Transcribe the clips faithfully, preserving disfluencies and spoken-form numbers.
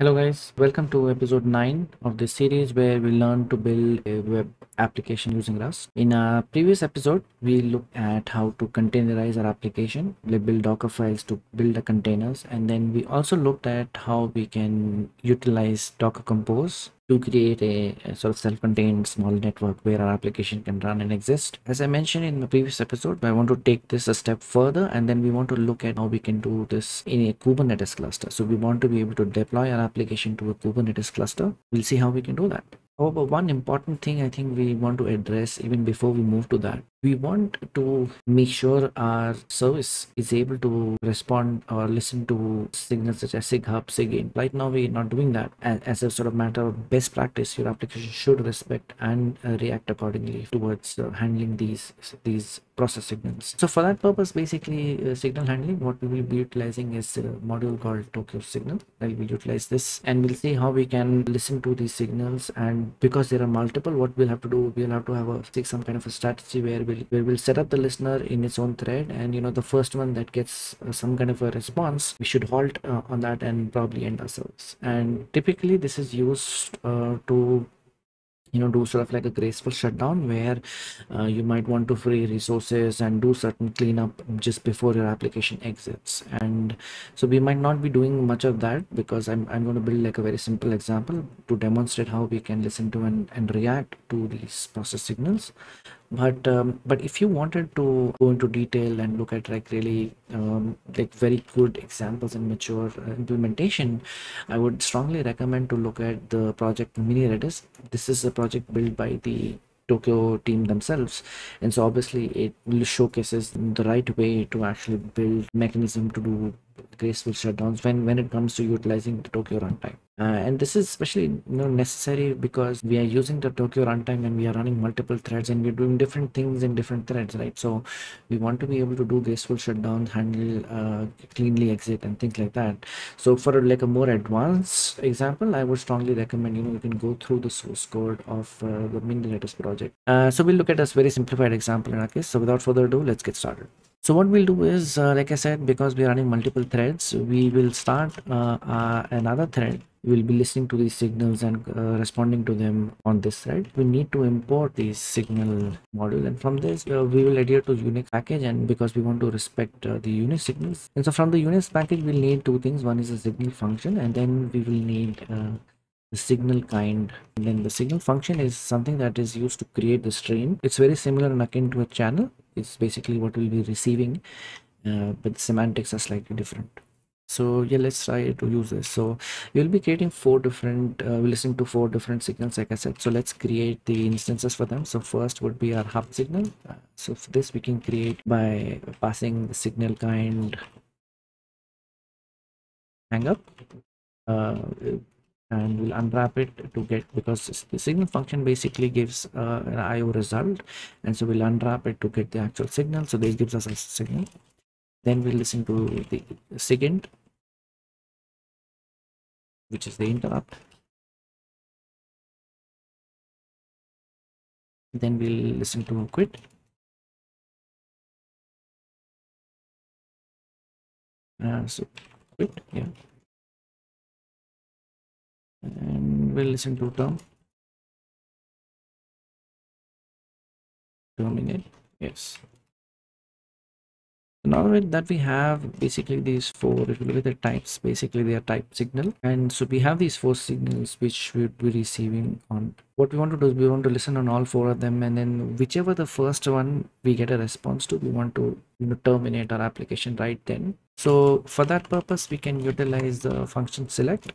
Hello guys, welcome to episode nine of this series where we learn to build a web application using Rust. In our previous episode, we looked at how to containerize our application. We build Docker files to build the containers, and then we also looked at how we can utilize Docker Compose to create a, a sort of self-contained small network where our application can run and exist. As I mentioned in the previous episode, I want to take this a step further, and then we want to look at how we can do this in a Kubernetes cluster. So we want to be able to deploy our application to a Kubernetes cluster. We'll see how we can do that. However, one important thing I think we want to address even before we move to that, we want to make sure our service is able to respond or listen to signals such as SIGHUP, SIGINT. Right now, we're not doing that. As a sort of matter of best practice, your application should respect and uh, react accordingly towards uh, handling these, these process signals. So for that purpose, basically uh, signal handling, what we will be utilizing is a module called Tokio Signal. I will utilize this and we'll see how we can listen to these signals. And because there are multiple, what we'll have to do, we'll have to have a, take some kind of a strategy where We'll, we will set up the listener in its own thread, and you know, the first one that gets uh, some kind of a response, we should halt uh, on that and probably end our service. And typically this is used uh, to you know do sort of like a graceful shutdown, where uh, you might want to free resources and do certain cleanup just before your application exits. And so we might not be doing much of that, because I'm, I'm going to build like a very simple example to demonstrate how we can listen to and, and react to these process signals. But um, but if you wanted to go into detail and look at like really um, like very good examples and mature uh, implementation, I would strongly recommend to look at the project Mini Redis. This is a project built by the Tokyo team themselves, and so obviously it showcases the right way to actually build mechanism to do graceful shutdowns when when it comes to utilizing the Tokyo runtime. Uh, and this is especially you know, necessary because we are using the Tokyo runtime and we are running multiple threads and we're doing different things in different threads, right? So we want to be able to do graceful shutdowns, handle uh, cleanly exit and things like that. So for like a more advanced example, I would strongly recommend you know you can go through the source code of uh, the Mini Redis project. Uh, so we'll look at a very simplified example in our case. So without further ado, let's get started. So what we'll do is, uh, like I said, because we're running multiple threads, we will start uh, uh, another thread. We'll be listening to these signals and uh, responding to them on this thread. We need to import the signal module, and from this uh, we will adhere to Unix package, and because we want to respect uh, the Unix signals. And so from the Unix package, we'll need two things. One is a signal function, and then we will need uh, the signal kind, and then the signal function is something that is used to create the stream. It's very similar and akin to a channel. It's basically what we'll be receiving, uh, but the semantics are slightly different. So yeah, let's try to use this. So you'll be creating four different, uh, we're listening to four different signals, like I said. So let's create the instances for them. So first would be our hub signal. So for this we can create by passing the signal kind hang up. Uh, and we'll unwrap it to get, because the signal function basically gives uh, an I O result, and so we'll unwrap it to get the actual signal. So this gives us a signal. Then we'll listen to the SIGINT, which is the interrupt. Then we'll listen to quit. Uh, so quit, yeah. And we'll listen to term, terminate, yes. Now with that, we have basically these four, if you look at the types, basically they are type signal. And so we have these four signals which we'll be receiving on. What we want to do is we want to listen on all four of them, and then whichever the first one we get a response to, we want to you know, terminate our application right then. So for that purpose, we can utilize the function select.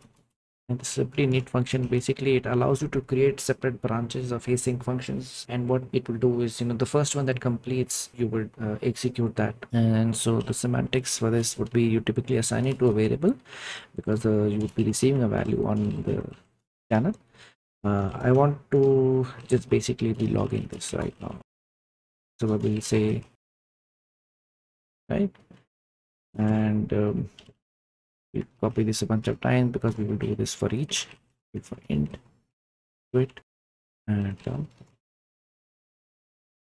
And this is a pretty neat function. Basically it allows you to create separate branches of async functions, and what it will do is you know the first one that completes, you would uh, execute that. And so the semantics for this would be, you typically assign it to a variable because uh, you would be receiving a value on the channel. uh, I want to just basically be logging this right now, so I will say right, and um, we copy this a bunch of times because we will do this for each, for int, quit, and um,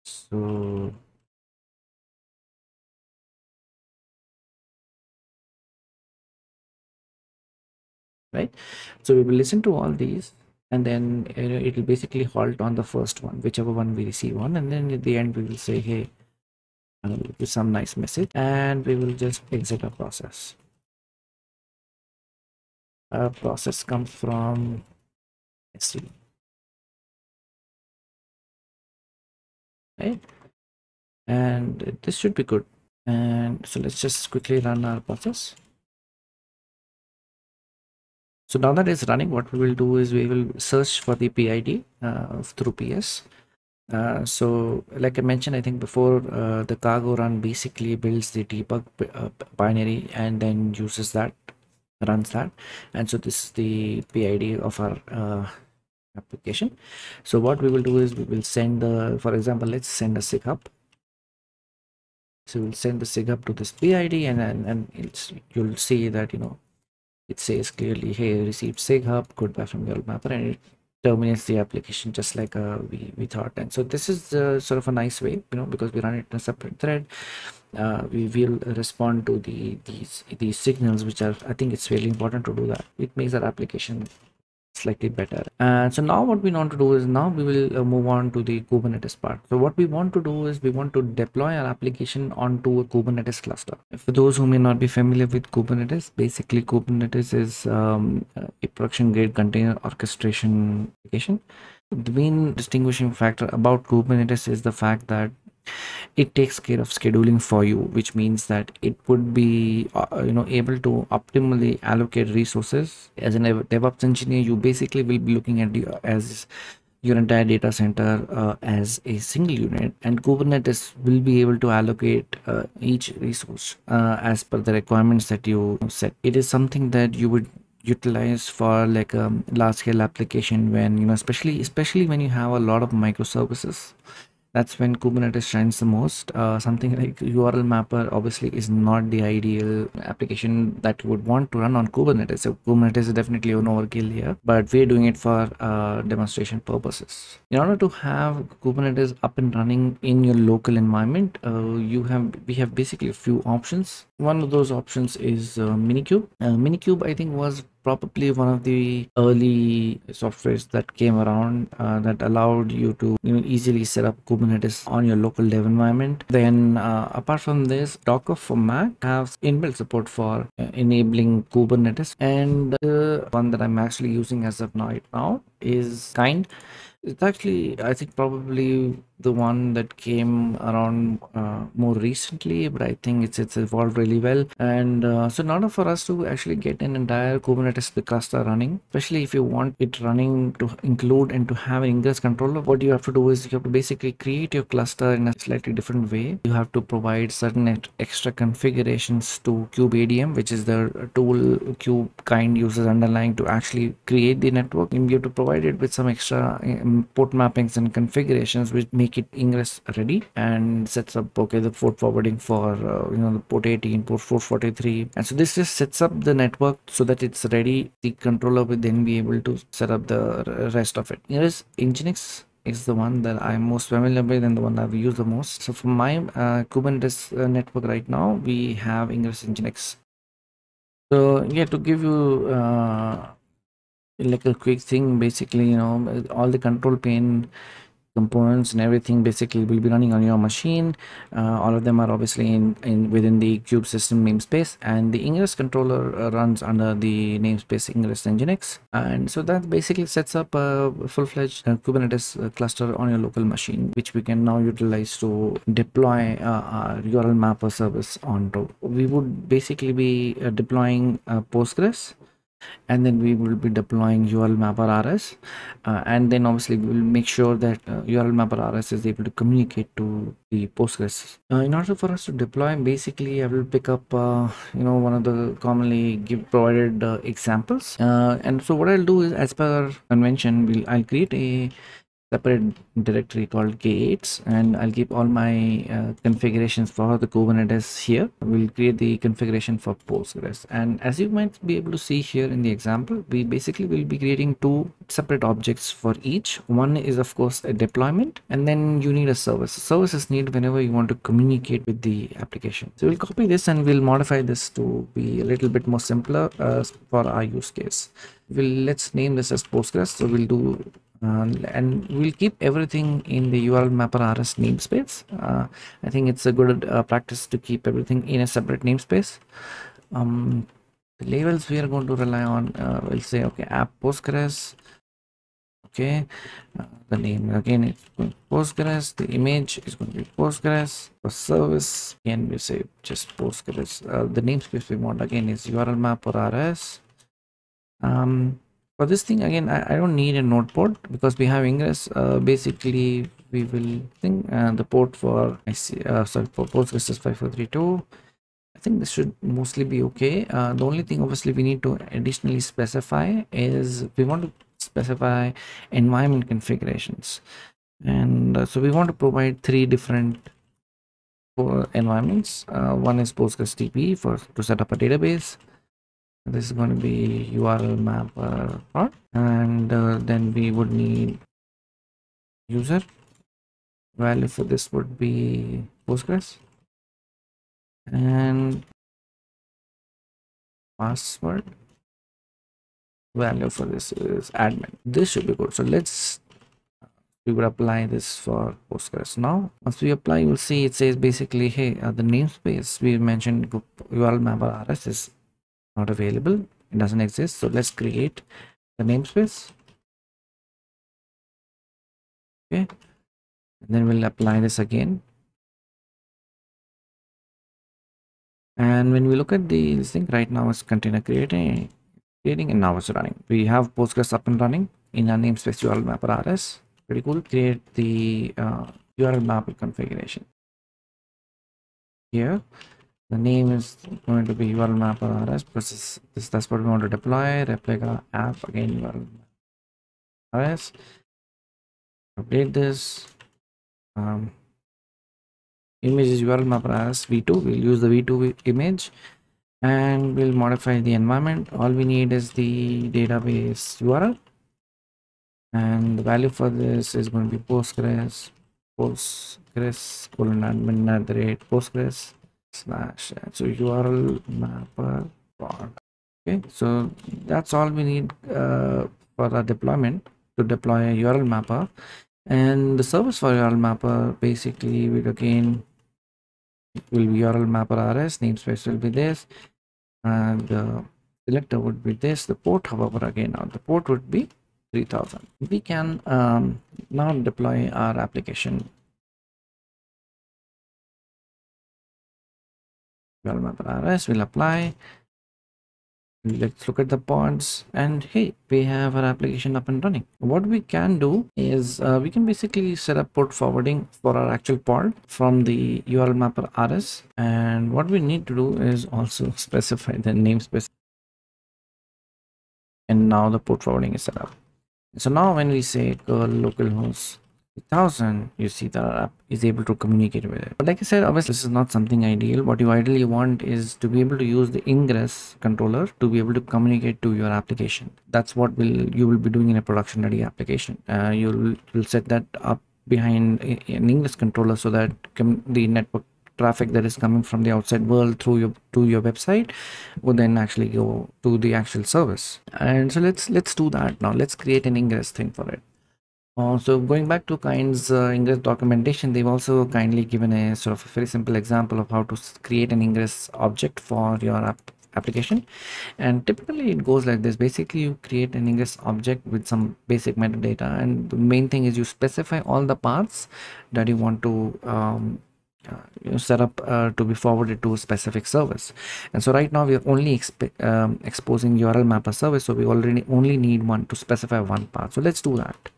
so right? So we will listen to all these, and then it will basically halt on the first one, whichever one we receive on, and then at the end we will say, hey, I'll give you some nice message, and we will just exit our process. Our process comes from S C, right? And this should be good. And so let's just quickly run our process. So now that it's running, what we will do is we will search for the P I D uh, through P S. Uh, so like I mentioned, I think before, uh, the cargo run basically builds the debug uh, binary and then uses that, runs that. And so this is the P I D of our uh, application. So what we will do is we will send the, for example, let's send a SIGHUP. So we'll send the SIGHUP to this P I D, and then and, and it's, you'll see that, you know, it says clearly, hey, received SIGHUP, goodbye from U R L Mapper, and it terminates the application just like uh, we, we thought. And so this is uh, sort of a nice way, you know, because we run it in a separate thread. Uh, we will respond to the these these signals, which are, I think it's really important to do that. It makes our application slightly better. And so now what we want to do is now we will uh, move on to the Kubernetes part. So what we want to do is we want to deploy our application onto a Kubernetes cluster. For those who may not be familiar with Kubernetes, basically Kubernetes is um, a production grade container orchestration application. The main distinguishing factor about Kubernetes is the fact that it takes care of scheduling for you, which means that it would be uh, you know, able to optimally allocate resources. As a DevOps engineer, you basically will be looking at the, as your entire data center uh, as a single unit, and Kubernetes will be able to allocate uh, each resource uh, as per the requirements that you set. It is something that you would utilized for like a large scale application, when, you know, especially especially when you have a lot of microservices. That's when Kubernetes shines the most. Uh, something like U R L Mapper obviously is not the ideal application that you would want to run on Kubernetes. So Kubernetes is definitely an overkill here, but we're doing it for uh, demonstration purposes. In order to have Kubernetes up and running in your local environment, uh, you have we have basically a few options. One of those options is uh, Minikube. Uh, Minikube, I think, was probably one of the early softwares that came around uh, that allowed you to, you know, easily set up Kubernetes on your local dev environment. Then uh, apart from this, Docker for Mac has inbuilt support for uh, enabling Kubernetes, and the one that I'm actually using as of right now is Kind. It's actually, I think, probably the one that came around uh, more recently, but I think it's it's evolved really well. And uh, so in order for us to actually get an entire Kubernetes cluster running, especially if you want it running to include and to have an ingress controller, what you have to do is you have to basically create your cluster in a slightly different way. You have to provide certain extra configurations to KubeADM, which is the tool Kube Kind uses underlying to actually create the network, and you have to provide it with some extra port mappings and configurations which make Make it ingress ready, and sets up, okay, the port forwarding for uh, you know, the port eighteen, port four forty-three, and so this just sets up the network so that it's ready. The controller will then be able to set up the rest of it. Ingress nginx is the one that I'm most familiar with and the one I've used the most. So for my uh, Kubernetes uh, network right now, we have ingress nginx. So yeah, to give you uh, like a quick thing, basically, you know, all the control pane components and everything basically will be running on your machine. Uh, all of them are obviously in, in within the kube system namespace, and the ingress controller uh, runs under the namespace ingress nginx. And so that basically sets up a full-fledged uh, Kubernetes uh, cluster on your local machine, which we can now utilize to deploy uh, our U R L Mapper service onto. We would basically be uh, deploying uh, Postgres, and then we will be deploying U R L Mapper R S, uh, and then obviously we will make sure that uh, U R L Mapper R S is able to communicate to the Postgres. Uh, in order for us to deploy, basically I will pick up uh, you know, one of the commonly give provided uh, examples, uh, and so what I'll do is, as per convention, we'll I'll create a separate directory called gates, and I'll keep all my uh, configurations for the Kubernetes here. We'll create the configuration for Postgres, and as you might be able to see here in the example, we basically will be creating two separate objects for each. One is of course a deployment, and then you need a service. Service is needed whenever you want to communicate with the application. So we'll copy this and we'll modify this to be a little bit more simpler uh, for our use case. We'll let's name this as Postgres. So we'll do Uh, and we'll keep everything in the U R L Mapper R S namespace. Uh, I think it's a good uh, practice to keep everything in a separate namespace. Um, the labels we are going to rely on, uh, we'll say, okay, app Postgres. Okay, uh, the name again it's going to Postgres. The image is going to be Postgres. For service, again we say just Postgres. Uh, the namespace we want again is U R L Mapper R S. Um, For this thing again, I, I don't need a node port because we have ingress. Uh, basically, we will think uh, the port for I see uh, sorry for Postgres is five four three two. I think this should mostly be okay. Uh, the only thing obviously we need to additionally specify is we want to specify environment configurations, and uh, so we want to provide three different environments. Uh, one is Postgres T P for to set up a database. This is going to be U R L mapper part, and uh, then we would need user value for this would be Postgres, and password value for this is admin. This should be good. So let's we would apply this for Postgres. Now once we apply, you'll see it says basically, hey, uh, the namespace we mentioned U R L mapper R S is not available, it doesn't exist. So let's create the namespace. Okay, and then we'll apply this again, and when we look at the this thing right now, it's container creating creating and now it's running. We have Postgres up and running in our namespace U R L mapper R S. Pretty cool. Create the uh, U R L mapper configuration here. The name is going to be U R L mapper R S because this, this that's what we want to deploy. Replica app again U R L mapper R S. Update this. Um, image is U R L mapper R S v two. We'll use the v two image, and we'll modify the environment. All we need is the database U R L, and the value for this is going to be Postgres. Postgres colon admin at the rate Postgres. Slash so U R L mapper part. Okay, so that's all we need uh, for our deployment to deploy a U R L mapper, and the service for U R L mapper basically will again it will be U R L mapper R S. Namespace will be this, and the selector would be this. The port, however, again now the port would be three thousand. We can um, now deploy our application. U R L mapper R S will apply. Let's look at the pods, and hey, we have our application up and running. What we can do is uh, we can basically set up port forwarding for our actual pod from the U R L mapper R S, and what we need to do is also specify the namespace, and now the port forwarding is set up. So now when we say curl localhost thousand, you see that our app is able to communicate with it. But like I said, obviously this is not something ideal. What you ideally want is to be able to use the ingress controller to be able to communicate to your application. That's what will you will be doing in a production ready application. Uh, you'll will set that up behind a, an ingress controller so that the network traffic that is coming from the outside world through your to your website would then actually go to the actual service. And so let's let's do that now. Let's create an ingress thing for it. Uh, so going back to Kind's uh, ingress documentation, they've also kindly given a sort of a very simple example of how to create an ingress object for your app application. And typically it goes like this. Basically you create an ingress object with some basic metadata, and the main thing is you specify all the paths that you want to um, Uh, you know, set up uh, to be forwarded to a specific service. And so right now we are only exp um, exposing U R L mapper service, so we already only need one to specify one path. So let's do that.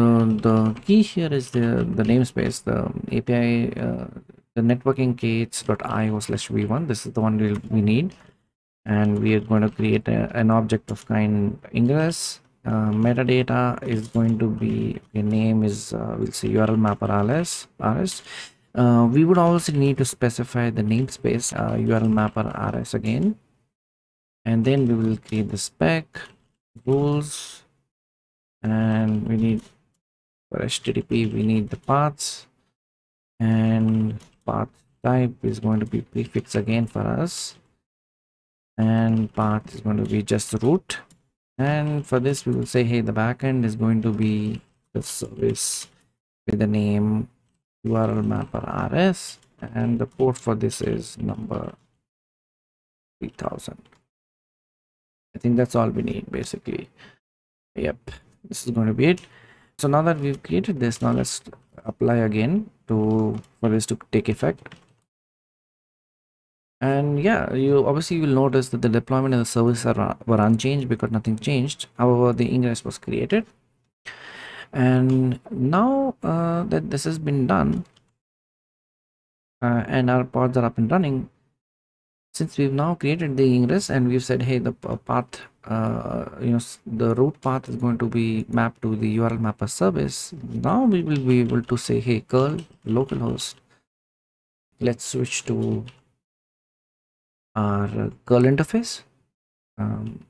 Uh, the key here is the the namespace, the A P I, uh, the networking gates dot i o slash v one. This is the one we'll, we need, and we are going to create a, an object of kind ingress uh, metadata is going to be a name is uh, we'll say U R L Mapper R S. Uh, we would also need to specify the namespace uh, U R L Mapper R S again, and then we will create the spec rules, and we need for H T T P we need the paths, and path type is going to be prefix again for us, and path is going to be just root. And for this we will say, hey, the backend is going to be the service with the name U R L Mapper R S, and the port for this is number three thousand. I think that's all we need basically. Yep, this is going to be it. So now that we've created this, now let's apply again to for this to take effect. And yeah, you obviously will notice that the deployment and the service are, were unchanged because nothing changed. However, the ingress was created. And now uh, that this has been done uh, and our pods are up and running, since we've now created the ingress and we've said, hey, the path, uh, you know, the root path is going to be mapped to the U R L Mapper service. Now we will be able to say, hey, curl localhost. Let's switch to our curl interface. Um,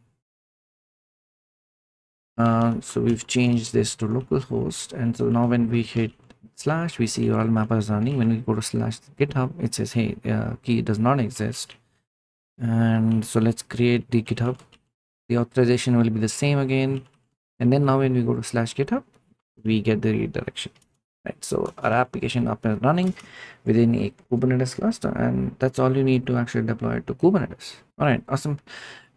Uh, so we've changed this to localhost, and so now when we hit slash, we see U R L Mapper is running. When we go to slash GitHub, it says, hey, uh, key does not exist. And so let's create the GitHub. The authorization will be the same again. And then now when we go to slash GitHub, we get the redirection. Right. So our application up and running within a Kubernetes cluster, and that's all you need to actually deploy it to Kubernetes. All right, awesome.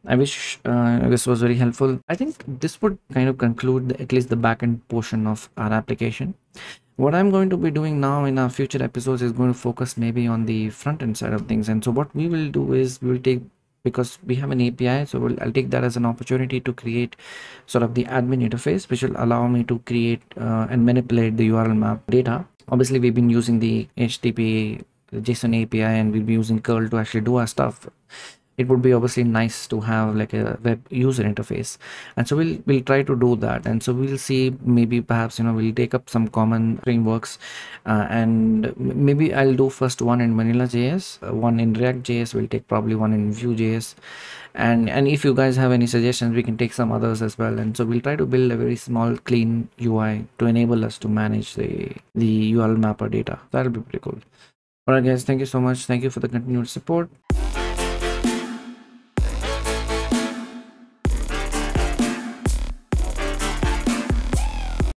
I wish uh, this was very helpful. I think this would kind of conclude the, at least the backend portion of our application. What I'm going to be doing now in our future episodes is going to focus maybe on the front end side of things. And so what we will do is we'll take, because we have an A P I, so we'll, I'll take that as an opportunity to create sort of the admin interface, which will allow me to create uh, and manipulate the U R L map data. Obviously, we've been using the H T T P, the JSON A P I, and we'll be using curl to actually do our stuff. It would be obviously nice to have like a web user interface, and so we'll we'll try to do that. And so we'll see, maybe perhaps, you know, we'll take up some common frameworks, uh, and maybe I'll do first one in Vanilla J S, one in React J S, we'll take probably one in Vue J S, and and if you guys have any suggestions, we can take some others as well. And so we'll try to build a very small clean U I to enable us to manage the the U R L mapper data. That'll be pretty cool. All right guys, thank you so much. Thank you for the continued support.